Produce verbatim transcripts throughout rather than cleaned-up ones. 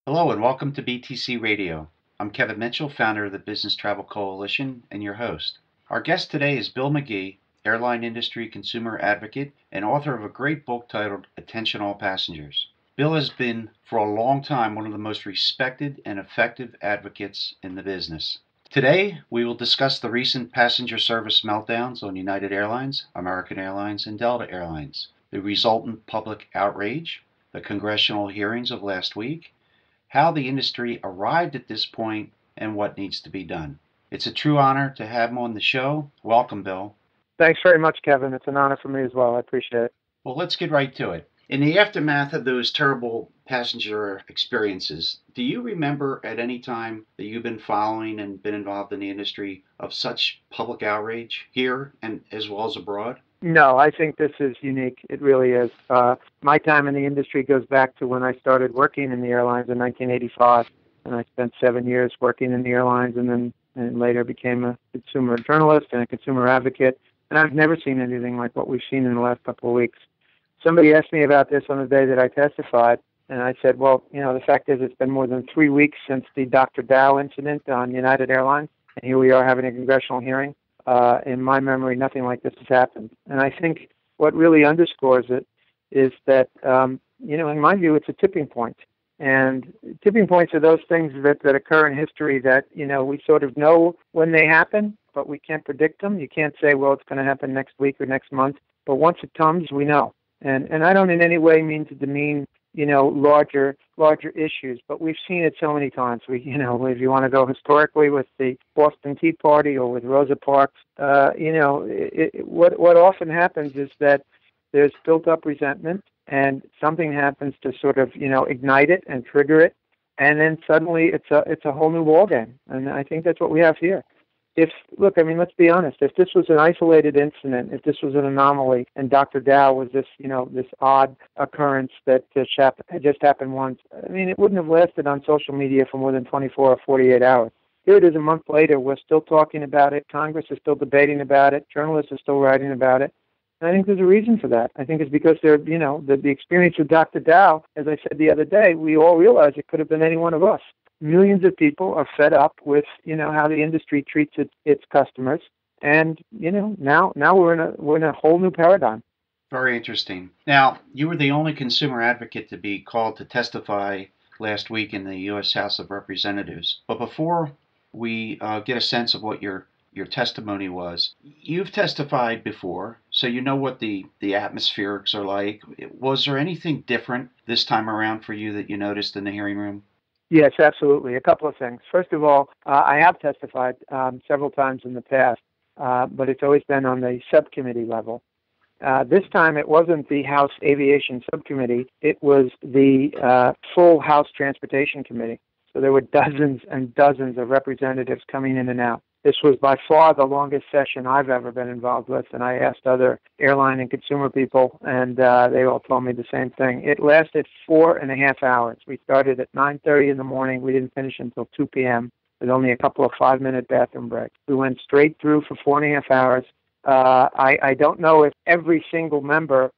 Hello and welcome to B T C Radio. I'm Kevin Mitchell, founder of the Business Travel Coalition and your host. Our guest today is Bill McGee, airline industry consumer advocate and author of a great book titled Attention All Passengers. Bill has been for a long time one of the most respected and effective advocates in the business. Today we will discuss the recent passenger service meltdowns on United Airlines, American Airlines, and Delta Airlines, the resultant public outrage, the congressional hearings of last week, how the industry arrived at this point, and what needs to be done. It's a true honor to have him on the show. Welcome, Bill. Thanks very much, Kevin. It's an honor for me as well. I appreciate it. Well, let's get right to it. In the aftermath of those terrible passenger experiences, do you remember at any time that you've been following and been involved in the industry of such public outrage here and as well as abroad? No, I think this is unique. It really is. Uh, my time in the industry goes back to when I started working in the airlines in nineteen eighty-five, and I spent seven years working in the airlines, and then and later became a consumer journalist and a consumer advocate, and I've never seen anything like what we've seen in the last couple of weeks. Somebody asked me about this on the day that I testified, and I said, well, you know, the fact is it's been more than three weeks since the Doctor Dow incident on United Airlines, and here we are having a congressional hearing. Uh, in my memory, nothing like this has happened. And I think what really underscores it is that, um, you know, in my view, it's a tipping point. And tipping points are those things that, that occur in history that, you know, we sort of know when they happen, but we can't predict them. You can't say, well, it's going to happen next week or next month. But once it comes, we know. And and I don't in any way mean to demean, you know, larger larger issues, but we've seen it so many times. We, you know, if you want to go historically with the Boston Tea Party or with Rosa Parks, uh, you know, it, it, what what often happens is that there's built up resentment, and something happens to sort of, you know, ignite it and trigger it, and then suddenly it's a it's a whole new ball game. And I think that's what we have here. If, look, I mean, let's be honest, if this was an isolated incident, if this was an anomaly, and Doctor Dow was this, you know, this odd occurrence that just happened, just happened once, I mean, it wouldn't have lasted on social media for more than twenty-four or forty-eight hours. Here it is a month later, we're still talking about it, Congress is still debating about it, journalists are still writing about it. And I think there's a reason for that. I think it's because they're, you know, the, the experience with Doctor Dow, as I said the other day, we all realize it could have been any one of us. Millions of people are fed up with, you know, how the industry treats its, its customers, and you know now now we're in a we're in a whole new paradigm. Very interesting. Now, you were the only consumer advocate to be called to testify last week in the U S House of Representatives. But before we uh, get a sense of what your your testimony was, you've testified before, so you know what the the atmospherics are like. Was there anything different this time around for you that you noticed in the hearing room? Yes, absolutely. A couple of things. First of all, uh, I have testified um, several times in the past, uh, but it's always been on the subcommittee level. Uh, this time it wasn't the House Aviation Subcommittee. It was the uh, full House Transportation Committee. So there were dozens and dozens of representatives coming in and out. This was by far the longest session I've ever been involved with, and I asked other airline and consumer people, and uh, they all told me the same thing. It lasted four and a half hours. We started at nine thirty in the morning. We didn't finish until two p.m. with only a couple of five-minute bathroom breaks. We went straight through for four and a half hours. Uh, I, I don't know if every single member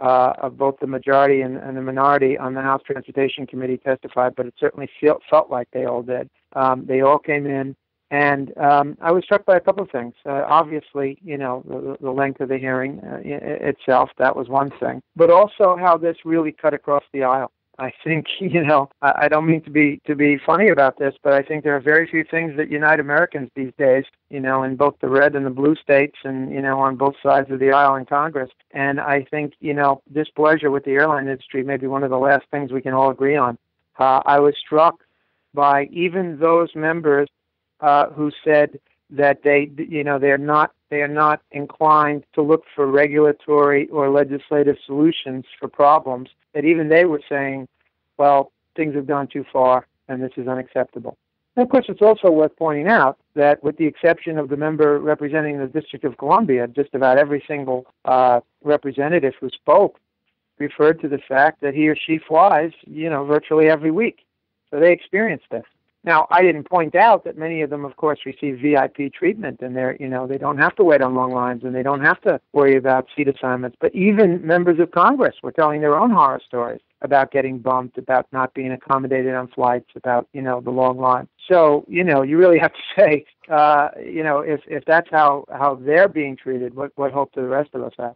uh, of both the majority and, and the minority on the House Transportation Committee testified, but it certainly feel, felt like they all did. Um, they all came in. And um, I was struck by a couple of things. Uh, obviously, you know, the, the length of the hearing uh, itself, that was one thing. But also how this really cut across the aisle. I think, you know, I, I don't mean to be to be funny about this, but I think there are very few things that unite Americans these days, you know, in both the red and the blue states and, you know, on both sides of the aisle in Congress. And I think, you know, displeasure with the airline industry may be one of the last things we can all agree on. Uh, I was struck by even those members Uh, who said that they, you know, they're not they're not inclined to look for regulatory or legislative solutions for problems, that even they were saying, well, things have gone too far and this is unacceptable. And of course, it's also worth pointing out that with the exception of the member representing the District of Columbia, just about every single uh, representative who spoke referred to the fact that he or she flies, you know, virtually every week. So they experienced this. Now, I didn't point out that many of them, of course, receive V I P treatment, and they're, you know, they don't have to wait on long lines, and they don't have to worry about seat assignments. But even members of Congress were telling their own horror stories about getting bumped, about not being accommodated on flights, about, you know, the long line. So, you know, you really have to say, uh, you know, if, if that's how, how they're being treated, what, what hope do the rest of us have?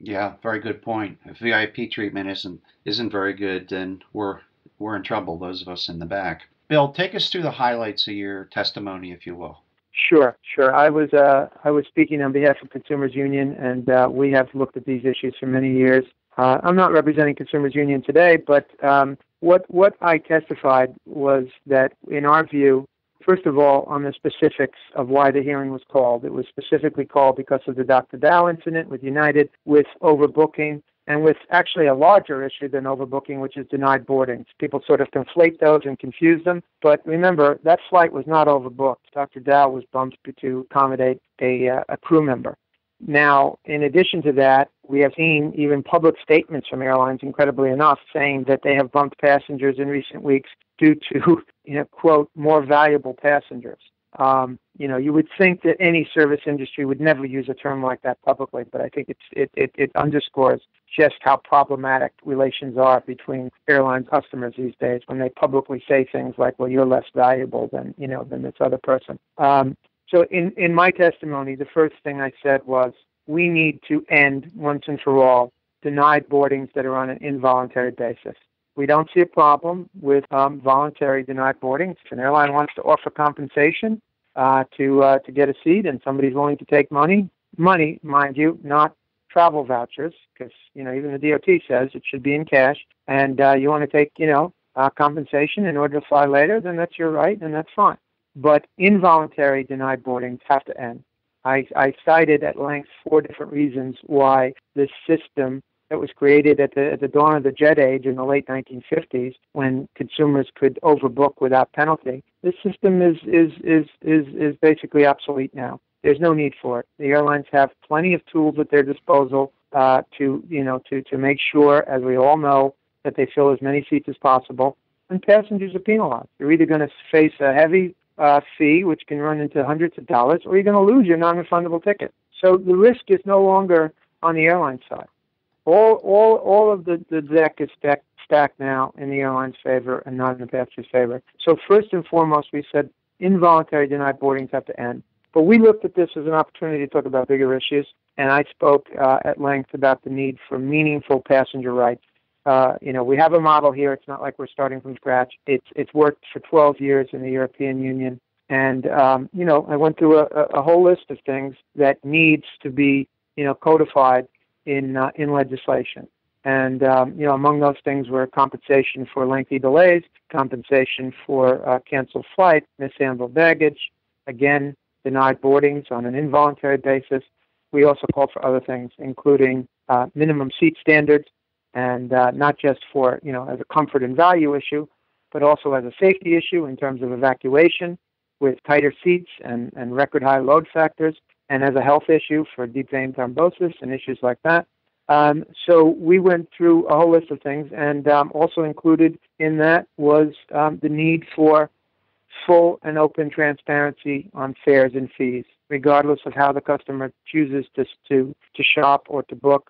Yeah, very good point. If V I P treatment isn't isn't very good, then we're we're in trouble, those of us in the back. Bill, take us through the highlights of your testimony, if you will. Sure, sure. I was uh, I was speaking on behalf of Consumers Union, and uh, we have looked at these issues for many years. Uh, I'm not representing Consumers Union today, but um, what what I testified was that, in our view, first of all, on the specifics of why the hearing was called. It was specifically called because of the Doctor Dow incident with United, with overbooking, and with actually a larger issue than overbooking, which is denied boardings. People sort of conflate those and confuse them. But remember, that flight was not overbooked. Doctor Dow was bumped to accommodate a, uh, a crew member. Now, in addition to that, we have seen even public statements from airlines, incredibly enough, saying that they have bumped passengers in recent weeks due to, you know, quote, more valuable passengers. Um, you know, you would think that any service industry would never use a term like that publicly, but I think it's, it, it, it underscores just how problematic relations are between airline customers these days when they publicly say things like, well, you're less valuable than, you know, than this other person. Um, So in, in my testimony, the first thing I said was, we need to end, once and for all, denied boardings that are on an involuntary basis. We don't see a problem with um, voluntary denied boardings. If an airline wants to offer compensation uh, to uh, to get a seat and somebody's willing to take money, money, mind you, not travel vouchers, because, you know, even the D O T says it should be in cash, and uh, you want to take, you know, uh, compensation in order to fly later, then that's your right and that's fine. But involuntary denied boardings have to end. I, I cited at length four different reasons why this system that was created at the, at the dawn of the jet age in the late nineteen fifties, when consumers could overbook without penalty, this system is is is is, is basically obsolete now. There's no need for it. The airlines have plenty of tools at their disposal uh, to you know to to make sure, as we all know, that they fill as many seats as possible. And passengers are penalized. You're either going to face a heavy Uh, fee, which can run into hundreds of dollars, or you're going to lose your non-refundable ticket. So the risk is no longer on the airline side. All all, all of the, the deck is stacked, stacked now in the airline's favor and not in the passenger's favor. So first and foremost, we said involuntary denied boardings have to end. But we looked at this as an opportunity to talk about bigger issues, and I spoke uh, at length about the need for meaningful passenger rights. Uh, you know, we have a model here. It's not like we're starting from scratch. It's it's worked for twelve years in the European Union. And, um, you know, I went through a, a whole list of things that needs to be, you know, codified in uh, in legislation. And, um, you know, among those things were compensation for lengthy delays, compensation for uh, canceled flight, mishandled baggage, again, denied boardings on an involuntary basis. We also called for other things, including uh, minimum seat standards, and uh, not just for, you know, as a comfort and value issue, but also as a safety issue in terms of evacuation with tighter seats and, and record high load factors, and as a health issue for deep vein thrombosis and issues like that. Um, so we went through a whole list of things, and um, also included in that was um, the need for full and open transparency on fares and fees, regardless of how the customer chooses to to, to shop or to book,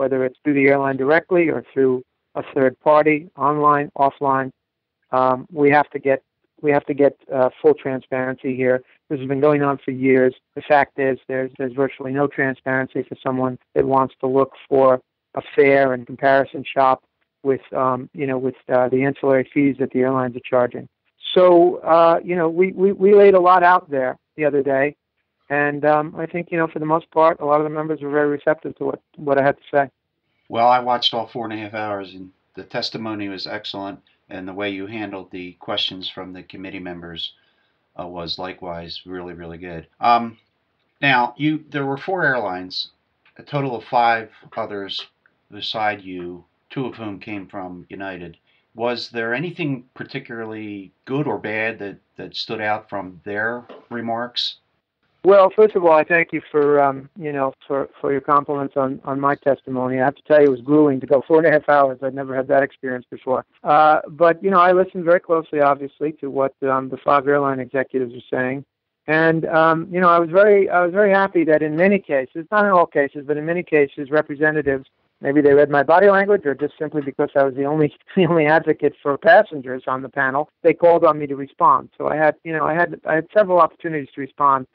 whether it's through the airline directly or through a third party, online, offline. Um, we have to get we have to get uh, full transparency here. This has been going on for years. The fact is, there's there's virtually no transparency for someone that wants to look for a fare and comparison shop with um, you know with uh, the ancillary fees that the airlines are charging. So uh, you know we, we we laid a lot out there the other day. And um, I think, you know, for the most part, a lot of the members were very receptive to what, what I had to say. Well, I watched all four and a half hours, and the testimony was excellent. And the way you handled the questions from the committee members uh, was likewise really, really good. Um, now, you there were four airlines, a total of five others beside you, two of whom came from United. Was there anything particularly good or bad that, that stood out from their remarks? Well, first of all, I thank you for um, you know for, for your compliments on, on my testimony. I have to tell you, it was grueling to go four and a half hours. I'd never had that experience before. Uh, but you know, I listened very closely, obviously, to what um, the five airline executives are saying, and um, you know, I was very I was very happy that in many cases, not in all cases, but in many cases, representatives, maybe they read my body language, or just simply because I was the only the only advocate for passengers on the panel, they called on me to respond. So I had you know I had I had several opportunities to respond.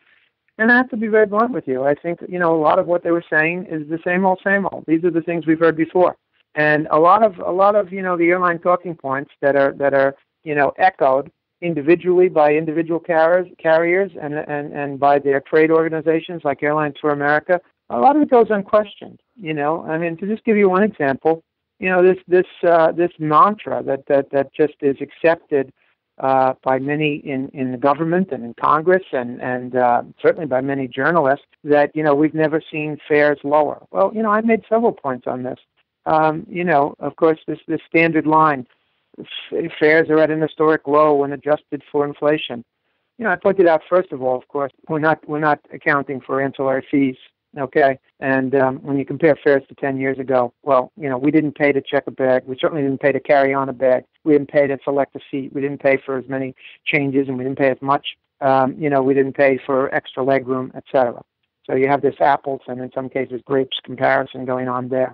And I have to be very blunt with you. I think, you know, a lot of what they were saying is the same old, same old. These are the things we've heard before. And a lot of, a lot of, you know, the airline talking points that are, that are, you know, echoed individually by individual carriers, carriers and, and, and by their trade organizations like Airlines for America, a lot of it goes unquestioned, you know. I mean, to just give you one example, you know, this, this, uh, this mantra that, that, that just is accepted Uh, by many in, in the government and in Congress and, and uh, certainly by many journalists that, you know, we've never seen fares lower. Well, you know, I made several points on this. Um, you know, of course, this, this standard line, fares are at an historic low when adjusted for inflation. You know, I pointed out, first of all, of course, we're not, we're not accounting for ancillary fees, okay? And um, when you compare fares to ten years ago, well, you know, we didn't pay to check a bag. We certainly didn't pay to carry on a bag. We didn't pay to select a seat. We didn't pay for as many changes, and we didn't pay as much. Um, you know, we didn't pay for extra legroom, et cetera. So you have this apples and, in some cases, grapes comparison going on there.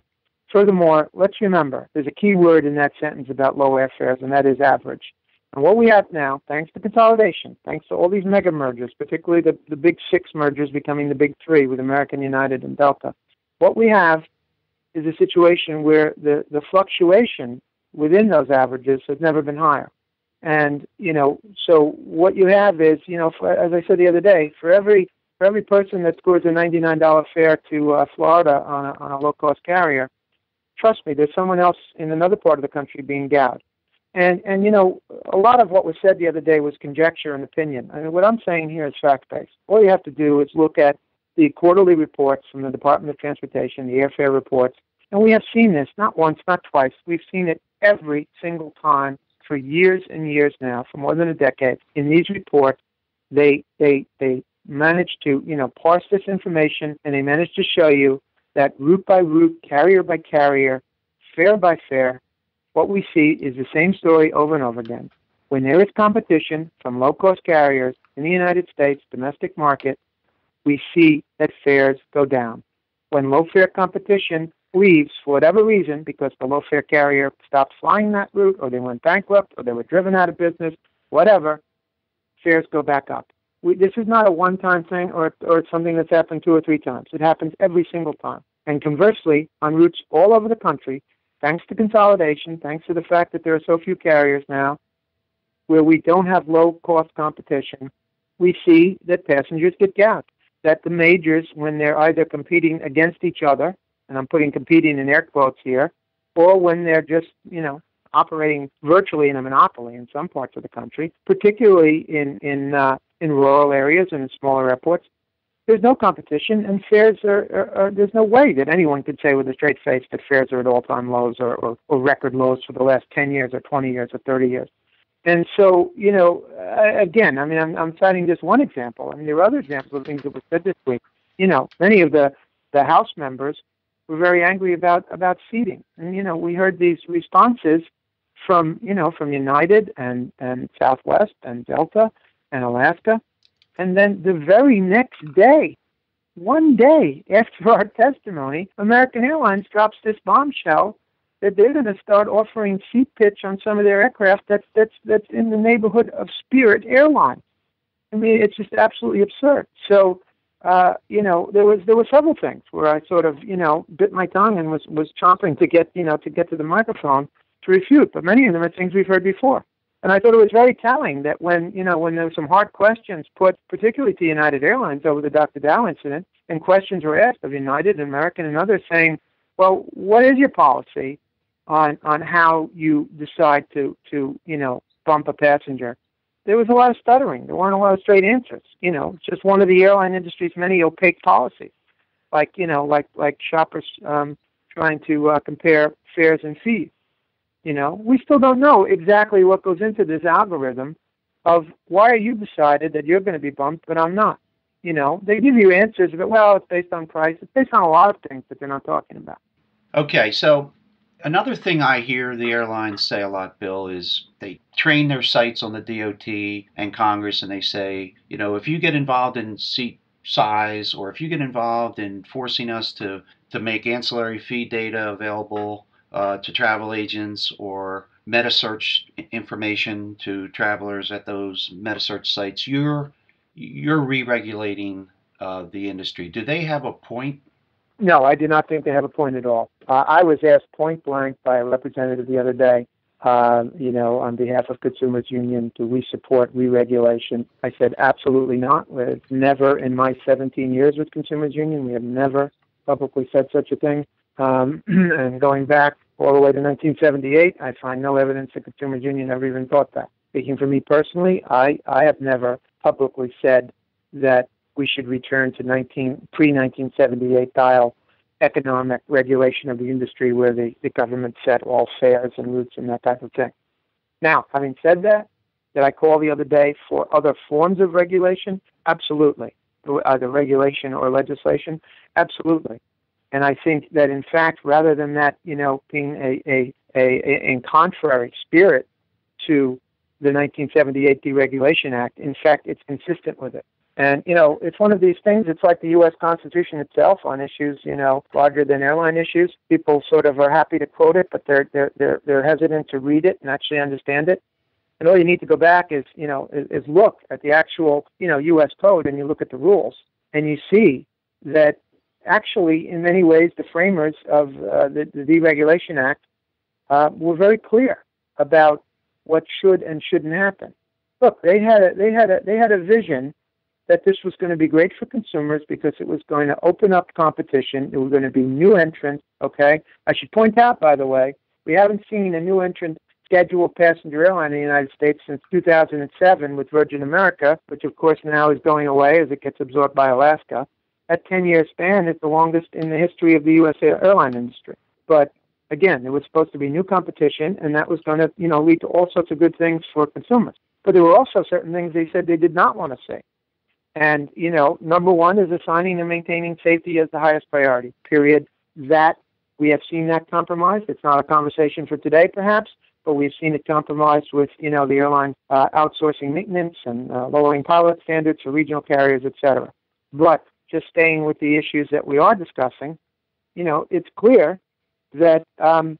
Furthermore, let's remember, there's a key word in that sentence about low airfares, and that is average. And what we have now, thanks to consolidation, thanks to all these mega mergers, particularly the, the big six mergers becoming the big three with American, United, and Delta, what we have is a situation where the, the fluctuation within those averages has never been higher. And, you know, so what you have is, you know, for, as I said the other day, for every for every person that scores a ninety-nine dollar fare to uh, Florida on a, on a low-cost carrier, trust me, there's someone else in another part of the country being gouged. And, and you know, a lot of what was said the other day was conjecture and opinion. I mean, what I'm saying here is fact-based. All you have to do is look at the quarterly reports from the Department of Transportation, the airfare reports, and we have seen this not once, not twice. We've seen it every single time for years and years now, for more than a decade. In these reports, they they they manage to, you know, parse this information, and they manage to show you that route by route, carrier by carrier, fare by fare, what we see is the same story over and over again. When there is competition from low-cost carriers in the United States domestic market, we see that fares go down. When low-fare competition leaves for whatever reason, because the low-fare carrier stopped flying that route, or they went bankrupt, or they were driven out of business, whatever, fares go back up. We, this is not a one-time thing or, or something that's happened two or three times. It happens every single time. And conversely, on routes all over the country, thanks to consolidation, thanks to the fact that there are so few carriers now, where we don't have low-cost competition, we see that passengers get gouged, that the majors, when they're either competing against each other, and I'm putting competing in air quotes here, or when they're just, you know, operating virtually in a monopoly in some parts of the country, particularly in in, uh, in rural areas and in smaller airports, there's no competition, and fares are, are, are, there's no way that anyone could say with a straight face that fares are at all-time lows or, or, or record lows for the last ten years or twenty years or thirty years. And so, you know, again, I mean, I'm, I'm citing just one example. I mean, there are other examples of things that were said this week. You know, many of the, the House members were very angry about, about seating. And, you know, we heard these responses from, you know, from United and, and Southwest and Delta and Alaska. And then the very next day, one day after our testimony, American Airlines drops this bombshell that they're going to start offering seat pitch on some of their aircraft that's that's that's in the neighborhood of Spirit Airlines. I mean, it's just absolutely absurd. So, uh, you know, there was there were several things where I sort of, you know, bit my tongue and was, was chomping to get, you know, to get to the microphone to refute. But many of them are things we've heard before. And I thought it was very telling that when, you know, when there were some hard questions put, particularly to United Airlines over the Doctor Dow incident, and questions were asked of United and American and others saying, well, what is your policy on on how you decide to, to, you know, bump a passenger? There was a lot of stuttering. There weren't a lot of straight answers. You know, it's just one of the airline industry's many opaque policies, like, you know, like, like shoppers um, trying to uh, compare fares and fees. You know, we still don't know exactly what goes into this algorithm of why you decided that you're going to be bumped, but I'm not. you know, they give you answers about, well, it's based on price. It's based on a lot of things that they're not talking about. Okay, so another thing I hear the airlines say a lot, Bill, is they train their sights on the D O T and Congress, and they say, you know, if you get involved in seat size, or if you get involved in forcing us to, to make ancillary fee data available uh, to travel agents, or metasearch information to travelers at those metasearch sites, you're you're re-regulating uh, the industry. Do they have a point? No, I do not think they have a point at all. Uh, I was asked point blank by a representative the other day, uh, you know, on behalf of Consumers Union, do we support re-regulation? I said, absolutely not. We've never, in my seventeen years with Consumers Union, we have never publicly said such a thing. Um, and going back all the way to nineteen seventy-eight, I find no evidence that Consumers Union ever even thought that. Speaking for me personally, I, I have never publicly said that we should return to nineteen pre-nineteen seventy-eight style economic regulation of the industry where the, the government set all fares and routes and that type of thing. Now, having said that, did I call the other day for other forms of regulation? Absolutely. Either regulation or legislation? Absolutely. And I think that, in fact, rather than that, you know, being a, a, a, a in contrary spirit to the nineteen seventy-eight Deregulation Act, in fact, it's consistent with it. And, you know, it's one of these things, it's like the U S Constitution itself on issues, you know, larger than airline issues. People sort of are happy to quote it, but they're, they're, they're, they're hesitant to read it and actually understand it. And all you need to go back is, you know, is, is look at the actual, you know, U S code, and you look at the rules, and you see that actually, in many ways, the framers of uh, the, the Deregulation Act uh, were very clear about what should and shouldn't happen. Look, they had a, they had a, they had a vision that this was going to be great for consumers because it was going to open up competition. There were going to be new entrants, okay? I should point out, by the way, we haven't seen a new entrant scheduled passenger airline in the United States since two thousand seven with Virgin America, which, of course, now is going away as it gets absorbed by Alaska. That ten-year span is the longest in the history of the U S airline industry. But again, there was supposed to be new competition, and that was going to, you know, lead to all sorts of good things for consumers. But there were also certain things they said they did not want to see. And, you know, number one is assigning and maintaining safety as the highest priority, period. That, we have seen that compromised. It's not a conversation for today, perhaps, but we've seen it compromised with, you know, the airline uh, outsourcing maintenance and uh, lowering pilot standards for regional carriers, et cetera. But just staying with the issues that we are discussing, you know, it's clear that, um,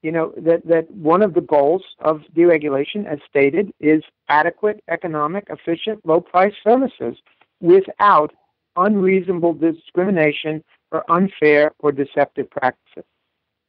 you know, that, that one of the goals of deregulation, as stated, is adequate, economic, efficient, low-price services without unreasonable discrimination or unfair or deceptive practices.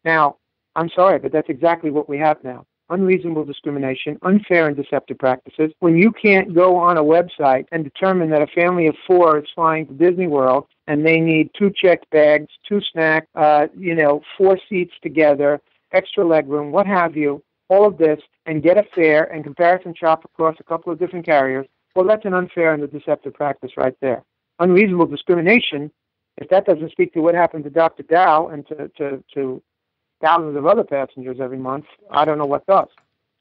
Now, I'm sorry, but that's exactly what we have now. Unreasonable discrimination, unfair and deceptive practices. When you can't go on a website and determine that a family of four is flying to Disney World and they need two checked bags, two snacks, uh, you know, four seats together, extra legroom, what have you, all of this, and get a fare and comparison shop across a couple of different carriers, well, that's an unfair and a deceptive practice right there. Unreasonable discrimination, if that doesn't speak to what happened to Doctor Dow and to, to, to thousands of other passengers every month, I don't know what does.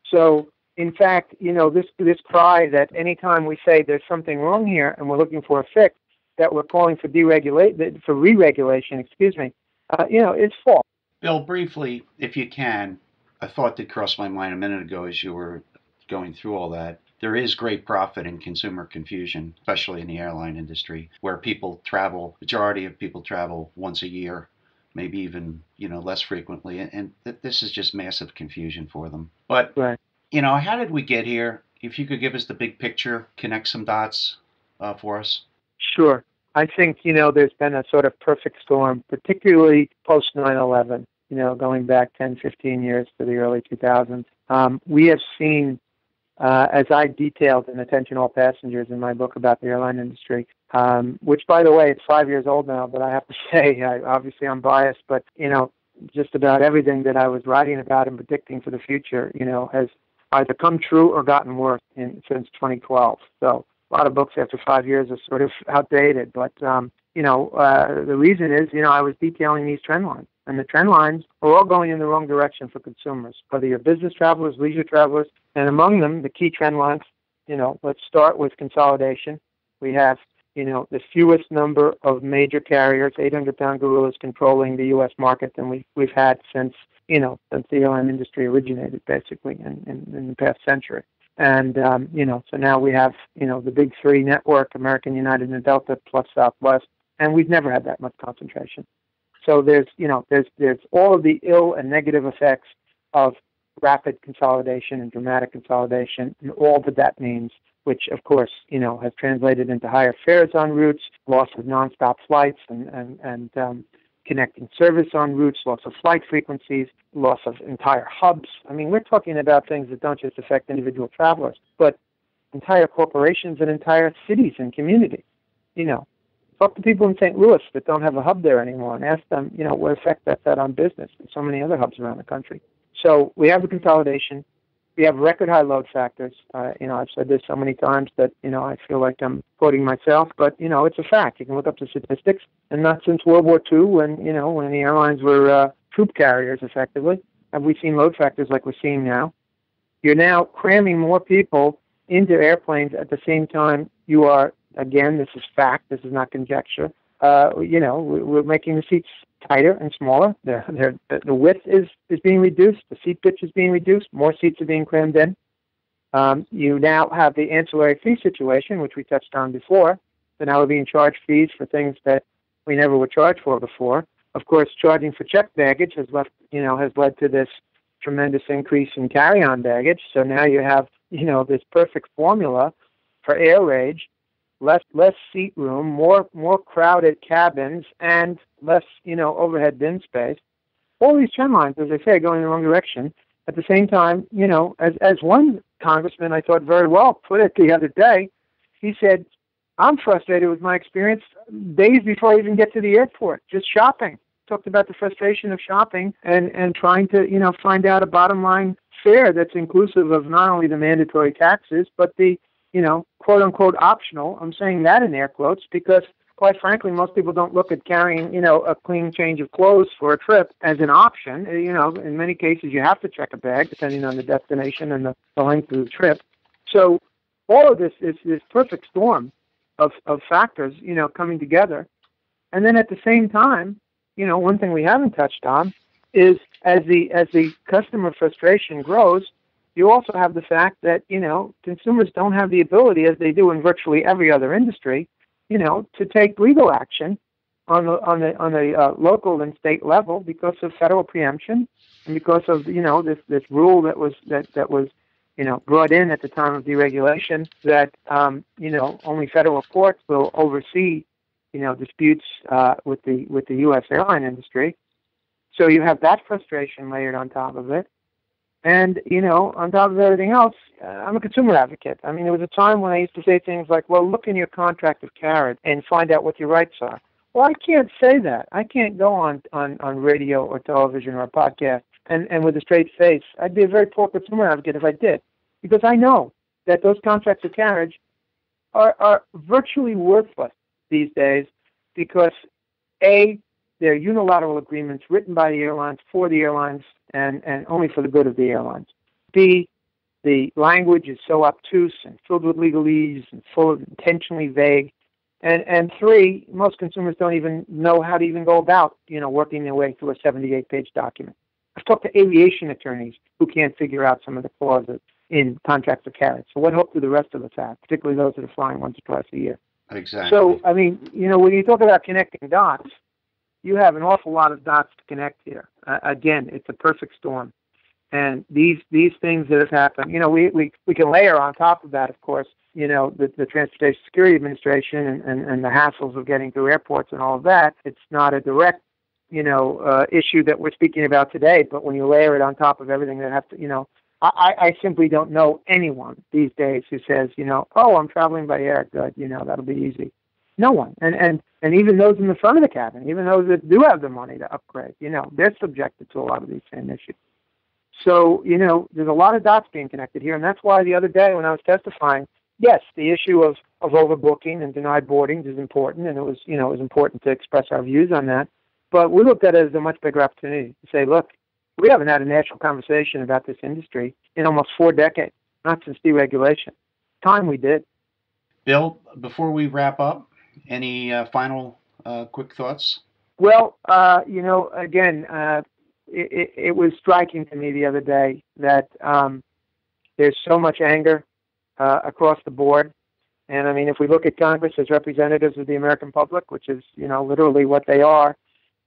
So, in fact, you know, this this cry that anytime we say there's something wrong here and we're looking for a fix, that we're calling for deregulate for re-regulation, excuse me, uh, you know, it's false. Bill, briefly, if you can, a thought that crossed my mind a minute ago as you were going through all that. There is great profit in consumer confusion, especially in the airline industry, where people travel, majority of people travel once a year, maybe even, you know, less frequently. And, and th- this is just massive confusion for them. But, right. You know, how did we get here? If you could give us the big picture, connect some dots uh, for us. Sure. I think, you know, there's been a sort of perfect storm, particularly post nine eleven, you know, going back ten, fifteen years to the early two thousands. Um, we have seen, uh, as I detailed in Attention All Passengers in my book about the airline industry, Um, which, by the way, it's five years old now, but I have to say, I, obviously I'm biased, but, you know, just about everything that I was writing about and predicting for the future, you know, has either come true or gotten worse in, since twenty twelve. So a lot of books after five years are sort of outdated. But, um, you know, uh, the reason is, you know, I was detailing these trend lines. And the trend lines are all going in the wrong direction for consumers, whether you're business travelers, leisure travelers, and among them, the key trend lines, you know, let's start with consolidation. We have you know, the fewest number of major carriers, eight hundred pound gorillas controlling the U S market than we've, we've had since, you know, since the airline industry originated, basically, in, in, in the past century. And, um, you know, so now we have, you know, the big three network, American, United, and Delta, plus Southwest, and we've never had that much concentration. So there's, you know, there's there's all of the ill and negative effects of rapid consolidation and dramatic consolidation and all that that means, which, of course, you know, has translated into higher fares on routes, loss of nonstop flights and, and, and um, connecting service on routes, loss of flight frequencies, loss of entire hubs. I mean, we're talking about things that don't just affect individual travelers, but entire corporations and entire cities and communities. You know, talk to people in Saint Louis that don't have a hub there anymore and ask them, you know, what effect that's had on business and so many other hubs around the country. So we have the consolidation. We have record high load factors. Uh, you know, I've said this so many times that, you know, I feel like I'm quoting myself, but, you know, it's a fact. You can look up the statistics. And not since World War Two, when, you know, when the airlines were uh, troop carriers, effectively, have we seen load factors like we're seeing now. You're now cramming more people into airplanes at the same time you are, again, this is fact, this is not conjecture. Uh, you know, we're making the seats tighter and smaller. They're, they're, the width is, is being reduced. The seat pitch is being reduced. More seats are being crammed in. Um, you now have the ancillary fee situation, which we touched on before. So now we're being charged fees for things that we never were charged for before. Of course, charging for checked baggage has left, you know, has led to this tremendous increase in carry-on baggage. So now you have, you know, this perfect formula for air rage. Less less seat room, more more crowded cabins, and less, you know, overhead bin space. All these trend lines, as I say, are going in the wrong direction. At the same time, you know, as as one congressman I thought very well put it the other day, he said, "I'm frustrated with my experience days before I even get to the airport, just shopping." Talked about the frustration of shopping and, and trying to, you know, find out a bottom line fare that's inclusive of not only the mandatory taxes, but the, you know, quote-unquote optional. I'm saying that in air quotes because, quite frankly, most people don't look at carrying, you know, a clean change of clothes for a trip as an option. You know, in many cases, you have to check a bag, depending on the destination and the, the length of the trip. So all of this is this perfect storm of, of factors, you know, coming together. And then at the same time, you know, one thing we haven't touched on is as the as the customer frustration grows, you also have the fact that, you know, consumers don't have the ability, as they do in virtually every other industry, you know, to take legal action on the on the on the uh, local and state level because of federal preemption and because of, you know, this this rule that was that that was, you know, brought in at the time of deregulation that um, you know, only federal courts will oversee, you know, disputes uh, with the with the U S airline industry. So you have that frustration layered on top of it. And, you know, on top of everything else, uh, I'm a consumer advocate. I mean, there was a time when I used to say things like, well, look in your contract of carriage and find out what your rights are. Well, I can't say that. I can't go on, on, on radio or television or a podcast and, and with a straight face. I'd be a very poor consumer advocate if I did, because I know that those contracts of carriage are, are virtually worthless these days because, A, they're unilateral agreements written by the airlines for the airlines and, and only for the good of the airlines. B, the language is so obtuse and filled with legalese and full of intentionally vague. And and three, most consumers don't even know how to even go about, you know, working their way through a seventy-eight page document. I've talked to aviation attorneys who can't figure out some of the clauses in contracts of carriage. So what hope do the rest of us have, particularly those that are flying once or twice a year? Exactly. So, I mean, you know, when you talk about connecting dots, you have an awful lot of dots to connect here. Uh, again, it's a perfect storm. And these these things that have happened, you know, we, we, we can layer on top of that, of course, you know, the, the Transportation Security Administration and, and, and the hassles of getting through airports and all of that. It's not a direct, you know, uh, issue that we're speaking about today, but when you layer it on top of everything that has to, you know, I, I simply don't know anyone these days who says, you know, oh, I'm traveling by air, good, you know, that'll be easy. No one. And, and and even those in the front of the cabin, even those that do have the money to upgrade, you know, they're subjected to a lot of these same issues. So, you know, there's a lot of dots being connected here. And that's why the other day when I was testifying, yes, the issue of, of overbooking and denied boardings is important. And it was, you know, it was important to express our views on that. But we looked at it as a much bigger opportunity to say, look, we haven't had a national conversation about this industry in almost four decades, not since deregulation. Time we did. Bill, before we wrap up, Any uh, final uh, quick thoughts? Well, uh, you know, again, uh, it, it, it was striking to me the other day that um, there's so much anger uh, across the board. And I mean, if we look at Congress as representatives of the American public, which is, you know, literally what they are,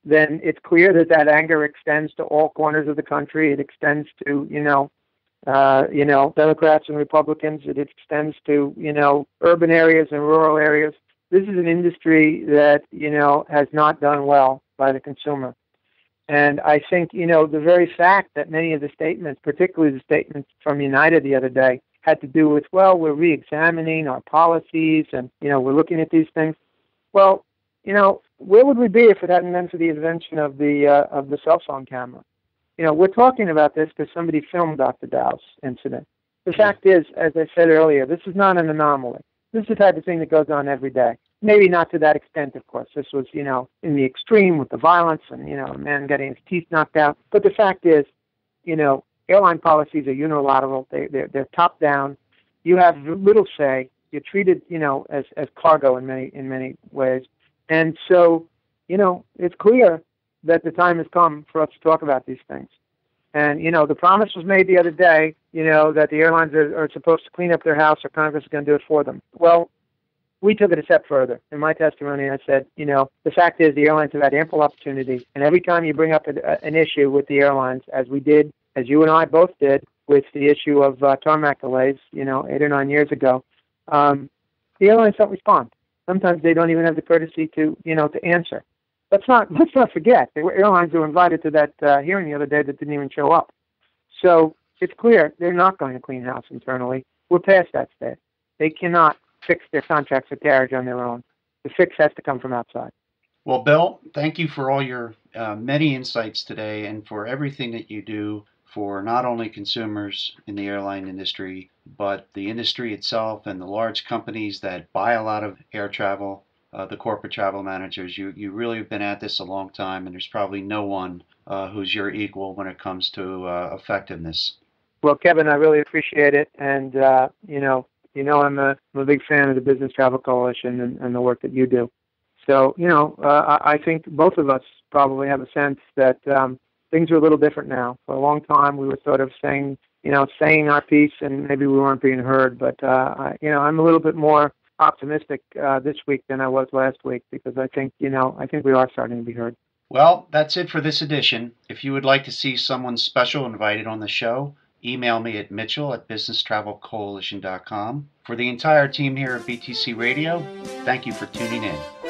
then it's clear that that anger extends to all corners of the country. It extends to, you know, uh, you know, Democrats and Republicans. It extends to, you know, urban areas and rural areas. This is an industry that, you know, has not done well by the consumer. And I think, you know, the very fact that many of the statements, particularly the statements from United the other day, had to do with, well, we're reexamining our policies and, you know, we're looking at these things. Well, you know, where would we be if it hadn't been for the invention of the uh, of the cell phone camera? You know, we're talking about this because somebody filmed Doctor Dow's incident. The fact is, as I said earlier, this is not an anomaly. This is the type of thing that goes on every day. Maybe not to that extent, of course. This was, you know, in the extreme with the violence and, you know, a man getting his teeth knocked out. But the fact is, you know, airline policies are unilateral. They, they're, they're top down. You have little say. You're treated, you know, as, as cargo in many in many ways. And so, you know, it's clear that the time has come for us to talk about these things. And, you know, the promise was made the other day, you know, that the airlines are, are supposed to clean up their house or Congress is going to do it for them. Well, we took it a step further. In my testimony, I said, you know, the fact is the airlines have had ample opportunity. And every time you bring up a, a, an issue with the airlines, as we did, as you and I both did with the issue of uh, tarmac delays, you know, eight or nine years ago, um, the airlines don't respond. Sometimes they don't even have the courtesy to, you know, to answer. Let's not let's not forget there were airlines who were invited to that uh, hearing the other day that didn't even show up. So it's clear they're not going to clean house internally. We're past that stage. They cannot fix their contracts of carriage on their own. The fix has to come from outside. Well, Bill, thank you for all your uh, many insights today and for everything that you do for not only consumers in the airline industry, but the industry itself and the large companies that buy a lot of air travel, uh, the corporate travel managers. You, you really have been at this a long time, and there's probably no one uh, who's your equal when it comes to uh, effectiveness. Well, Kevin, I really appreciate it. And, uh, you know, you know, I'm a, I'm a big fan of the Business Travel Coalition and, and the work that you do. So, you know, uh, I, I think both of us probably have a sense that um, things are a little different now. For a long time, we were sort of saying, you know, saying our piece, and maybe we weren't being heard. But, uh, I, you know, I'm a little bit more optimistic uh, this week than I was last week because I think, you know, I think we are starting to be heard. Well, that's it for this edition. If you would like to see someone special invited on the show, email me at Mitchell at business travel coalition dot com. For the entire team here at B T C Radio, thank you for tuning in.